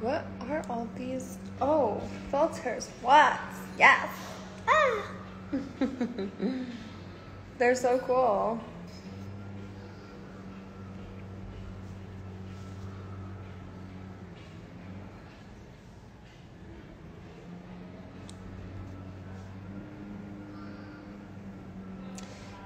What are all these? Oh, filters. What? Yes. Ah. They're so cool.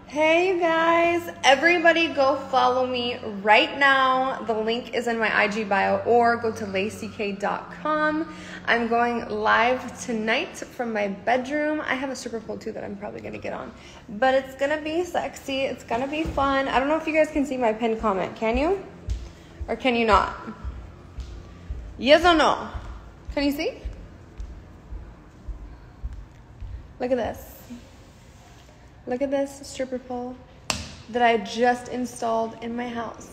Hey guys, everybody go follow me right now. The link is in my IG bio or go to LaciK.com. I'm going live tonight from my bedroom. I have a stripper pole too that I'm probably going to get on. But it's going to be sexy. It's going to be fun. I don't know if you guys can see my pinned comment. Can you? Or can you not? Yes or no? Can you see? Look at this. Look at this stripper pole that I just installed in my house.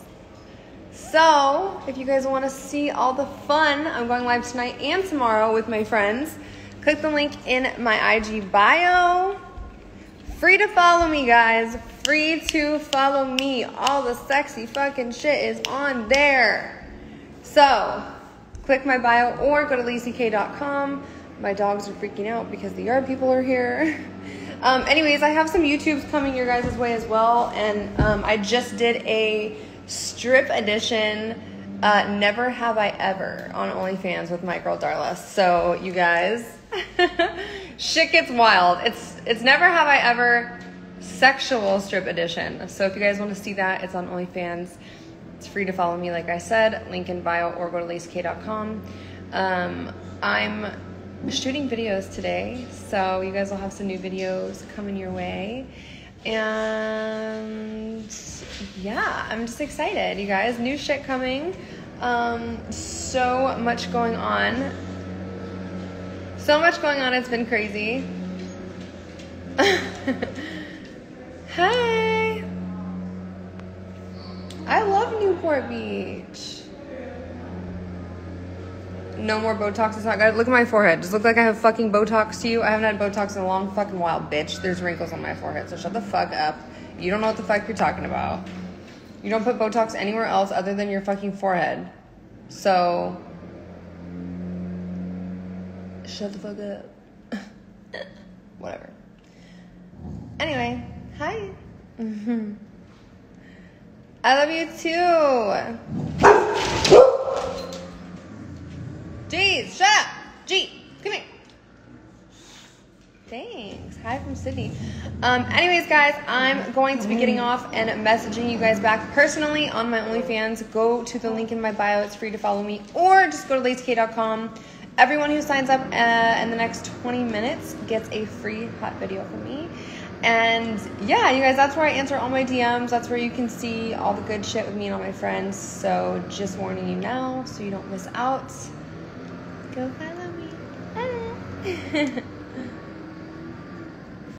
So, if you guys want to see all the fun, I'm going live tonight and tomorrow with my friends. Click the link in my IG bio. Free to follow me, guys. Free to follow me. All the sexy fucking shit is on there. So, click my bio or go to LaciK.com. My dogs are freaking out because the yard people are here. Anyways, I have some YouTubes coming your guys' way as well, and I just did a strip edition, Never Have I Ever, on OnlyFans with my girl Darla. So, you guys, shit gets wild. It's Never Have I Ever sexual strip edition. So if you guys want to see that, it's on OnlyFans. It's free to follow me, like I said. Link in bio or go to LaciK.com. I'm shooting videos today, so you guys will have some new videos coming your way, and yeah, I'm just excited, you guys. New shit coming, so much going on, it's been crazy. Hi, I love Newport Beach. No more Botox, it's not good. Look at my forehead. Does it look like I have fucking Botox to you? I haven't had Botox in a long fucking while, bitch. There's wrinkles on my forehead, so shut the fuck up. You don't know what the fuck you're talking about. You don't put Botox anywhere else other than your fucking forehead. So, shut the fuck up. Whatever. Anyway, hi. I love you too. Jeez, shut up. G, come here. Thanks. Hi from Sydney. Anyways, guys, I'm going to be getting off and messaging you guys back personally on my OnlyFans. Go to the link in my bio. It's free to follow me. Or just go to LaciK.com. Everyone who signs up in the next 20 minutes gets a free hot video from me. And, yeah, you guys, that's where I answer all my DMs. That's where you can see all the good shit with me and all my friends. So just warning you now so you don't miss out. Go follow me. Bye.